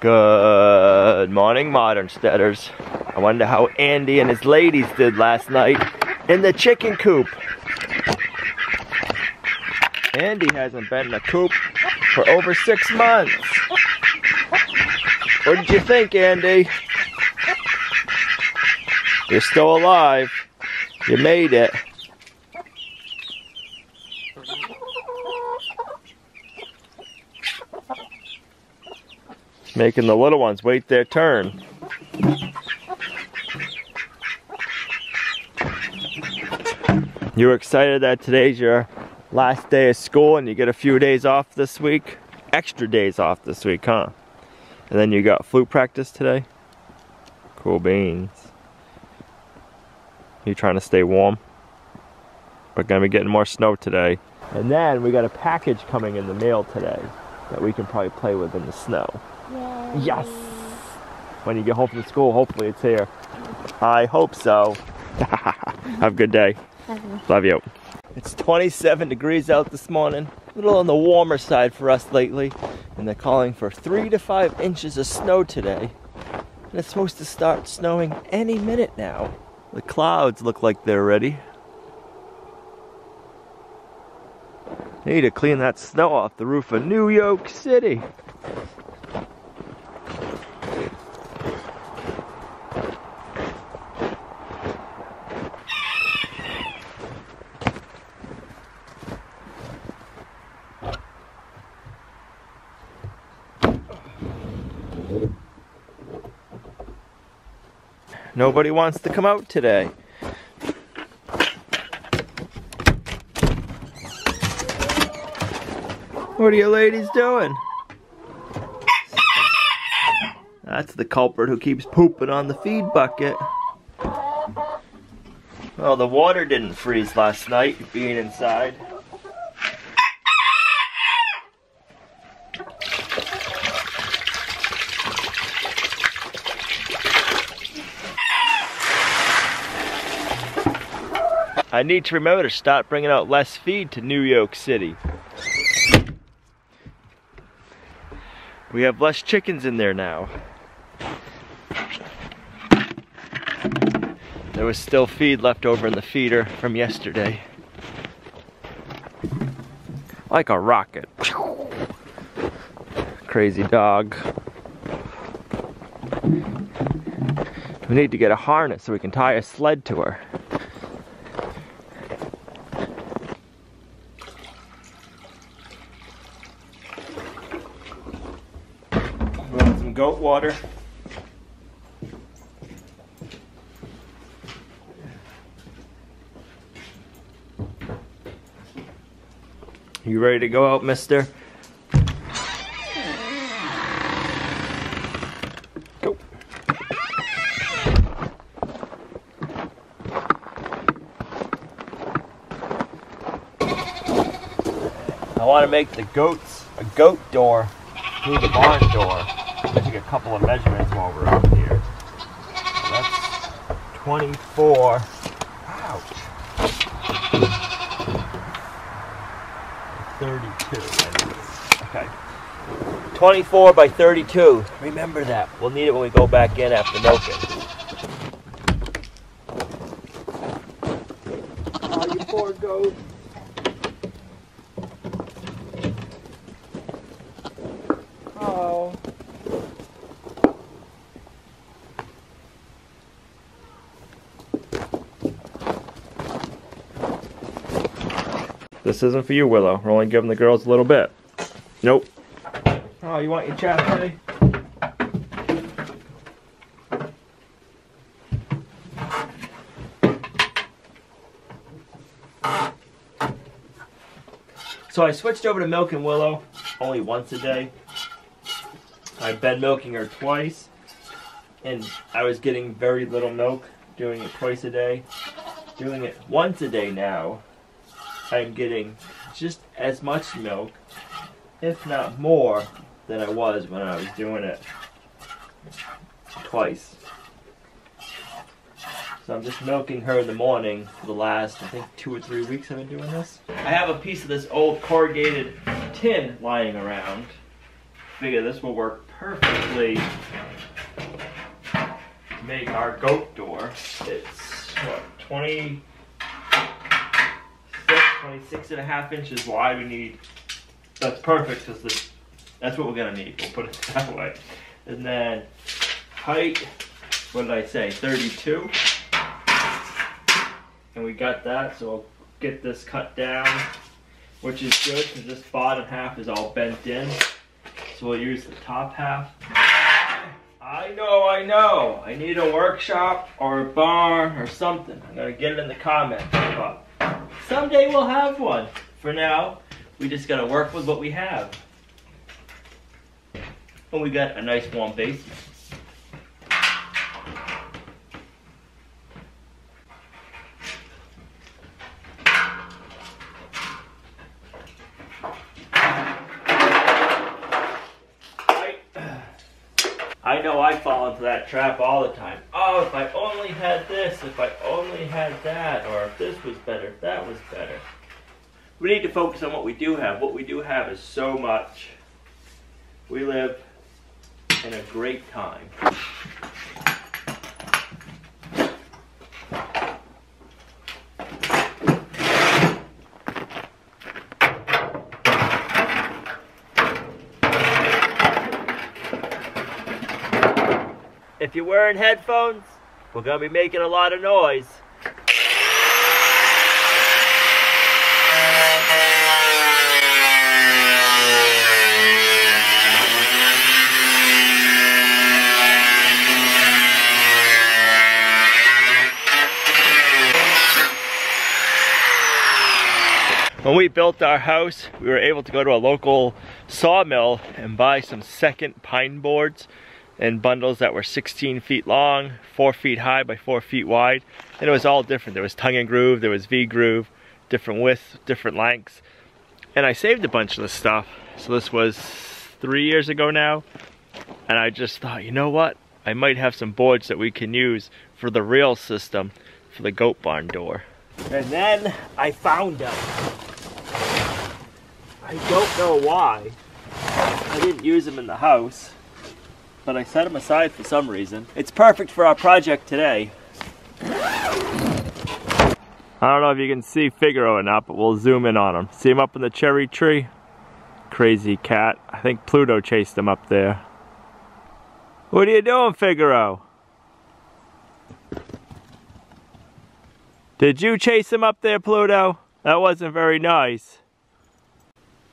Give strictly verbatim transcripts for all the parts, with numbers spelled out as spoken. Good morning, Modernsteaders. I wonder how Andy and his ladies did last night in the chicken coop. Andy hasn't been in a coop for over six months. What did you think, Andy? You're still alive. You made it. Making the little ones wait their turn. You're excited that today's your last day of school and you get a few days off this week? Extra days off this week, huh? And then you got flute practice today? Cool beans. You trying to stay warm? We're gonna be getting more snow today. And then we got a package coming in the mail today that we can probably play with in the snow. Yay. Yes! When you get home from school, hopefully it's here. I hope so. Have a good day. Love you. Love you. It's twenty-seven degrees out this morning. A little on the warmer side for us lately. And they're calling for three to five inches of snow today. And it's supposed to start snowing any minute now. The clouds look like they're ready. Need to clean that snow off the roof of New York City. Nobody wants to come out today. What are you ladies doing? That's the culprit who keeps pooping on the feed bucket. Well, the water didn't freeze last night, being inside. I need to remember to start bringing out less feed to New York City. We have less chickens in there now. There was still feed left over in the feeder from yesterday. Like a rocket. Crazy dog. We need to get a harness so we can tie a sled to her. Goat water. You ready to go out, mister? Go. I want to make the goats a goat door through the barn door. I took a couple of measurements while we're out here. So that's twenty-four. Ouch. thirty-two. Okay. twenty-four by thirty-two. Remember that. We'll need it when we go back in after milking. Oh, you poor goat. Oh. This isn't for you, Willow. We're only giving the girls a little bit. Nope. Oh, you want your chapstick? So I switched over to milking Willow only once a day. I've been milking her twice, and I was getting very little milk, doing it twice a day. Doing it once a day now, I'm getting just as much milk, if not more, than I was when I was doing it twice. So I'm just milking her in the morning for the last, I think, two or three weeks I've been doing this. I have a piece of this old corrugated tin lying around. Figure this will work perfectly make our goat door. It's what, twenty-six and a half inches wide. We need, that's perfect because this, that's what we're gonna need, we'll put it that way. And then height, what did I say, thirty-two, and we got that, so I'll get this cut down, which is good because this bottom half is all bent in, so we'll use the top half. I know, I know, I need a workshop or a barn or something. I'm gonna get it in the comments, but someday we'll have one. For now, we just gotta work with what we have. And we got a nice warm basement. I, I know I fall into that trap all the time. Oh, if I only had this, if I only had that, or if this was better, if that was better. We need to focus on what we do have. What we do have is so much. We live in a great time. If you're wearing headphones, we're gonna be making a lot of noise. When we built our house, we were able to go to a local sawmill and buy some second pine boards in bundles that were sixteen feet long, four feet high by four feet wide. And it was all different. There was tongue and groove, there was V groove, different widths, different lengths. And I saved a bunch of this stuff. So this was three years ago now. And I just thought, you know what? I might have some boards that we can use for the rail system for the goat barn door. And then I found out. I don't know why I didn't use them in the house, but I set them aside for some reason. It's perfect for our project today. I don't know if you can see Figaro or not, but we'll zoom in on him. See him up in the cherry tree? Crazy cat. I think Pluto chased him up there. What are you doing, Figaro? Did you chase him up there, Pluto? That wasn't very nice.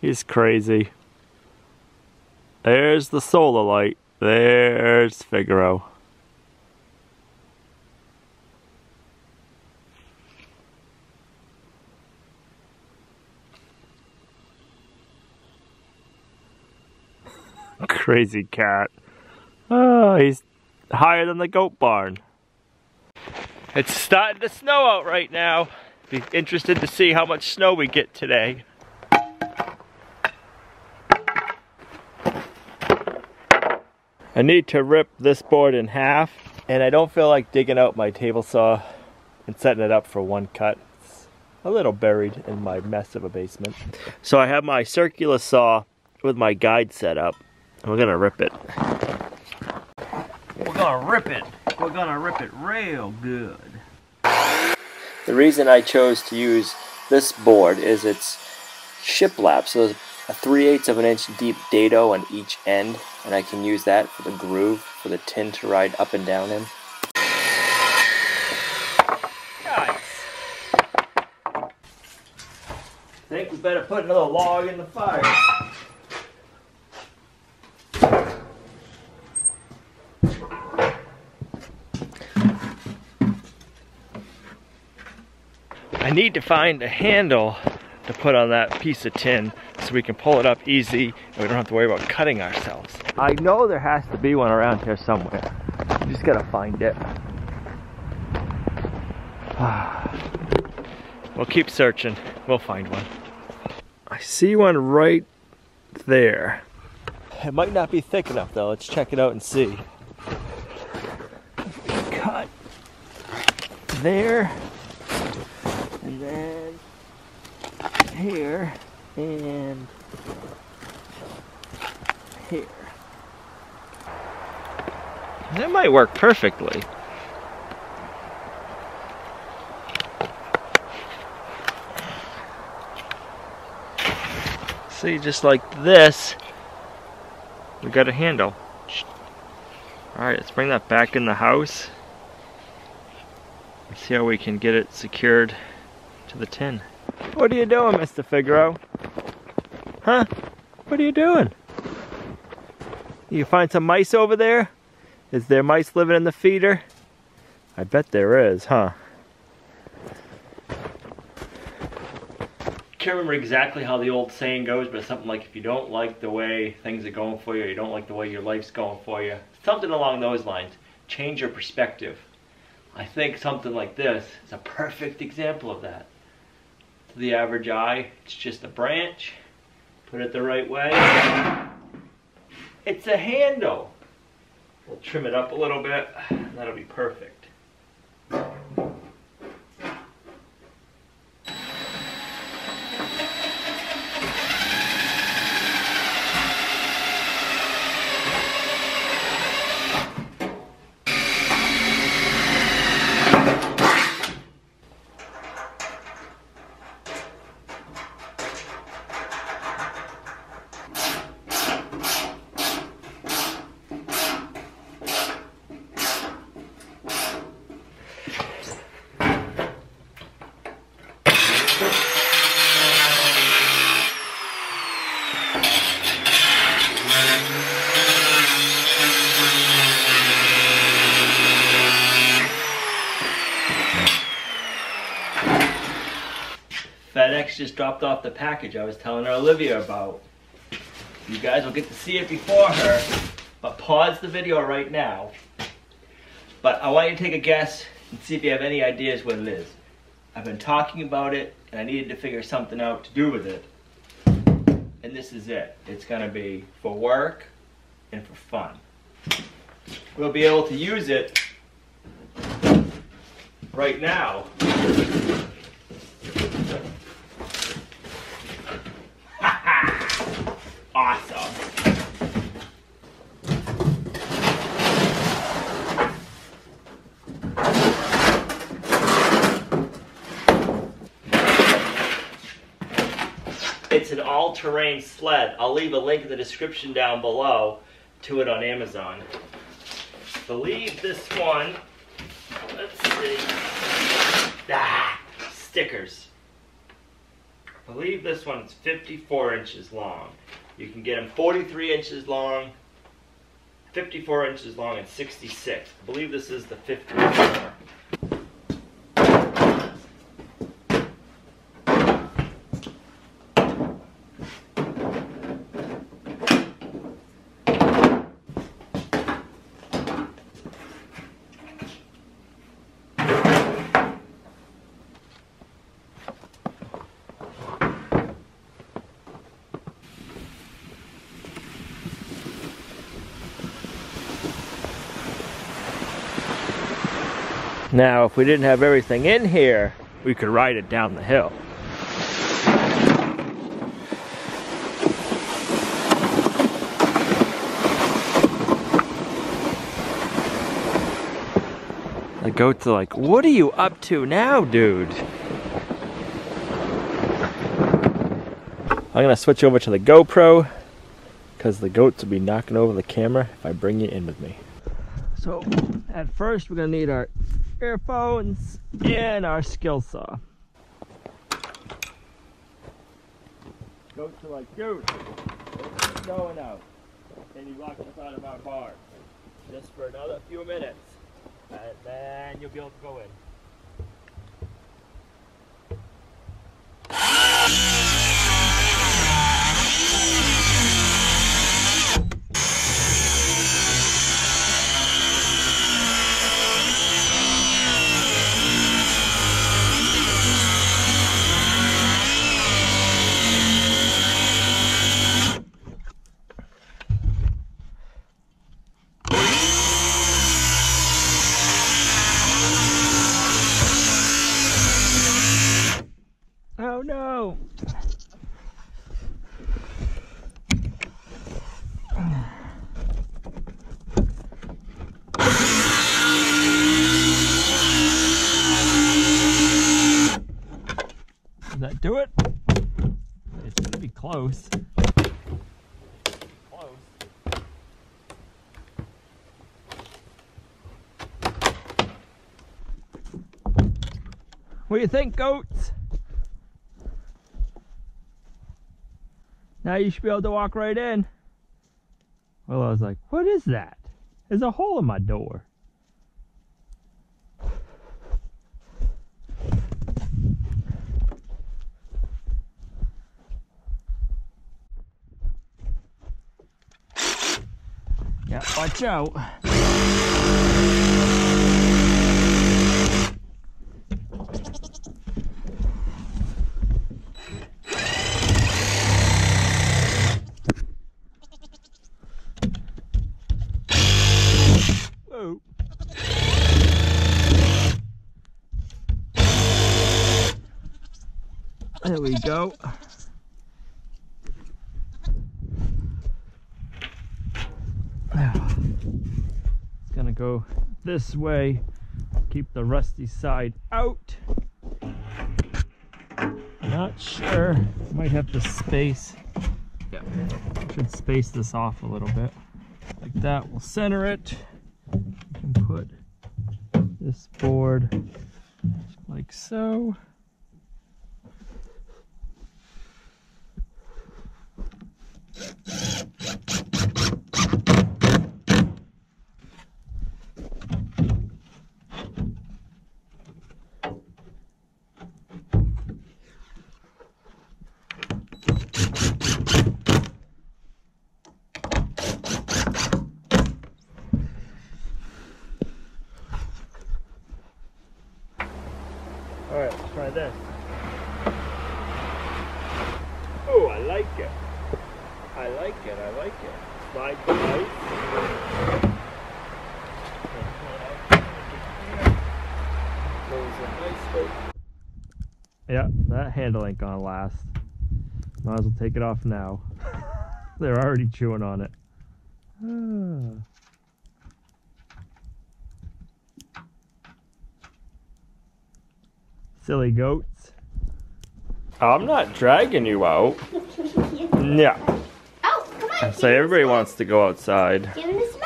He's crazy. There's the solar light. There's Figaro. Crazy cat. Oh, he's higher than the goat barn. It's starting to snow out right now. Be interested to see how much snow we get today. I need to rip this board in half, and I don't feel like digging out my table saw and setting it up for one cut. It's a little buried in my mess of a basement. So I have my circular saw with my guide set up, and we're gonna rip it. We're gonna rip it. We're gonna rip it real good. The reason I chose to use this board is it's shiplap, so there's a three eighths of an inch deep dado on each end, and I can use that for the groove, for the tin to ride up and down in. Nice. I think we better put another log in the fire. I need to find a handle to put on that piece of tin so we can pull it up easy and we don't have to worry about cutting ourselves. I know there has to be one around here somewhere. You just gotta find it. We'll keep searching. We'll find one. I see one right there. It might not be thick enough though. Let's check it out and see. Cut there and then here. And here. That might work perfectly. See, just like this, we got a handle. Alright, let's bring that back in the house. Let's see how we can get it secured to the tin. What are you doing, Mister Figaro? Huh? What are you doing? You find some mice over there? Is there mice living in the feeder? I bet there is, huh? Can't remember exactly how the old saying goes, but it's something like, if you don't like the way things are going for you, or you don't like the way your life's going for you, something along those lines, change your perspective. I think something like this is a perfect example of that. To the average eye, it's just a branch. Put it the right way. It's a handle. We'll trim it up a little bit, and that'll be perfect. FedEx just dropped off the package I was telling her Olivia about. You guys will get to see it before her, but pause the video right now. But I want you to take a guess and see if you have any ideas what it is. I've been talking about it, and I needed to figure something out to do with it. And this is it. It's gonna be for work and for fun. We'll be able to use it right now. It's an all-terrain sled. I'll leave a link in the description down below to it on Amazon. I believe this one, let's see, ah, stickers. I believe this one's fifty-four inches long. You can get them forty-three inches long, fifty-four inches long, and sixty-six. I believe this is the fifty-four. Now, if we didn't have everything in here, we could ride it down the hill. The goats are like, what are you up to now, dude? I'm gonna switch over to the GoPro, because the goats will be knocking over the camera if I bring you in with me. So, at first, we're gonna need our earphones and our skill saw. Go to like, dude, it's snowing out, and you locked us out of our bar just for another few minutes, and then you'll be able to go in. do it. It's gonna be close. Close. What do you think, goats? Now you should be able to walk right in. Well, I was like, what is that? There's a hole in my door. Yeah, watch out. Whoa. There we go. Go this way, keep the rusty side out. Not sure, might have to space, yeah, should space this off a little bit. Like that, we'll center it. You can put this board like so. Try this. Oh, I like it. I like it. I like it. Slide the lights. Yeah, that handle ain't gonna last. Might as well take it off now. They're already chewing on it. Ah. Silly goats. I'm not dragging you out. Yeah. Oh, come on. So everybody wants to go outside. Give him this mud.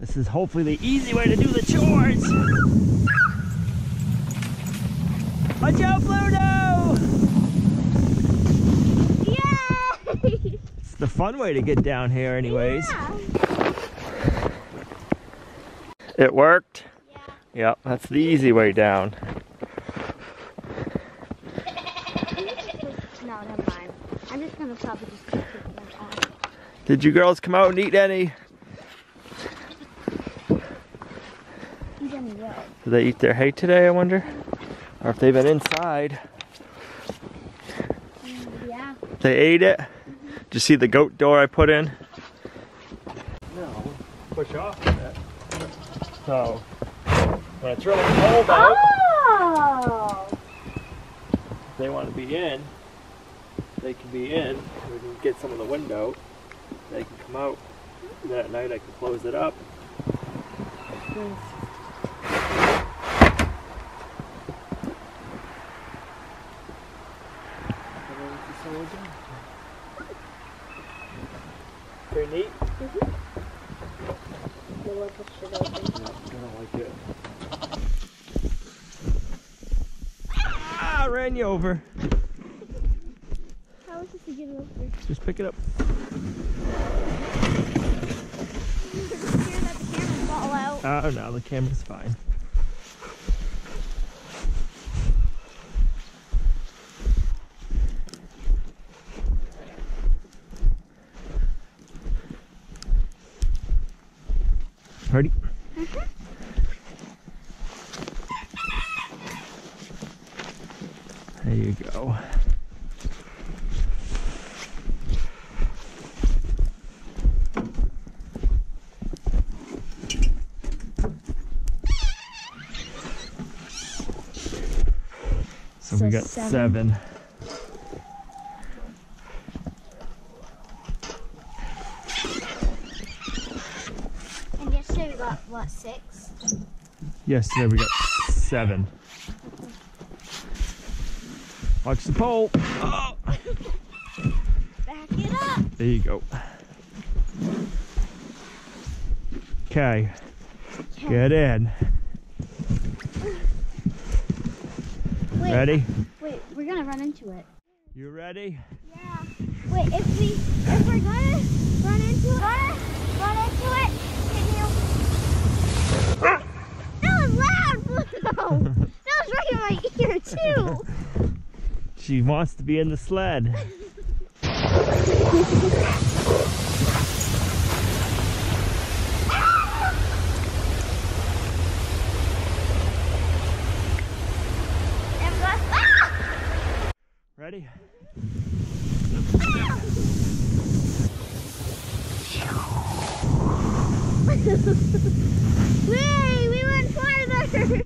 This is hopefully the easy way to do the chores. Watch out, Pluto! The fun way to get down here anyways. Yeah. It worked? Yeah. Yep, that's the easy way down. No, never mind. I'm just gonna probably just keep it like that. Did you girls come out and eat any? Eat any what? Did they eat their hay today, I wonder? Or if they've been inside. Yeah. They ate it? Did you see the goat door I put in? No, push off of it. So, when it's really cold out, oh. If they want to be in, they can be in. We can get some of the window. They can come out. And then at night I can close it up. Pretty neat. Mm-hmm. No, I don't like it. Ah, I ran you over. How is this to get it over? Just pick it up. You can hear that the camera fall out. Oh no, the camera's fine. Ready? Mm-hmm. There you go. So, so we got seven. seven. six? Yesterday we got seven. Watch the pole. Oh. Back it up. There you go. Okay. Get in. Wait, ready? Wait, we're gonna run into it. You ready? Yeah. Wait, if we if we're gonna run into it, gonna run into it, can you? Ah. That was loud, Pluto. That was right in my ear too. She wants to be in the sled. Ready? Ah! Yay, we went farther!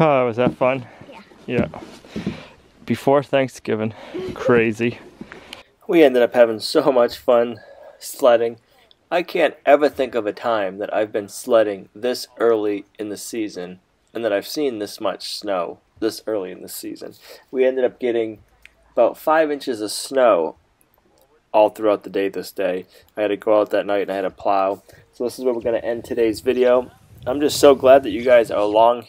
Oh, was that fun? Yeah. Yeah. Before Thanksgiving. Crazy. We ended up having so much fun sledding. I can't ever think of a time that I've been sledding this early in the season and that I've seen this much snow this early in the season. We ended up getting about five inches of snow all throughout the day this day. I had to go out that night and I had to plow. So this is where we're going to end today's video. I'm just so glad that you guys are along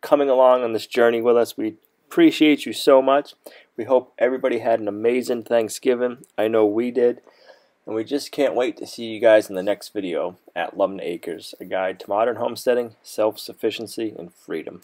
coming along on this journey with us. We appreciate you so much. We hope everybody had an amazing Thanksgiving. I know we did. And we just can't wait to see you guys in the next video at Lumnah Acres, a guide to modern homesteading, self-sufficiency, and freedom.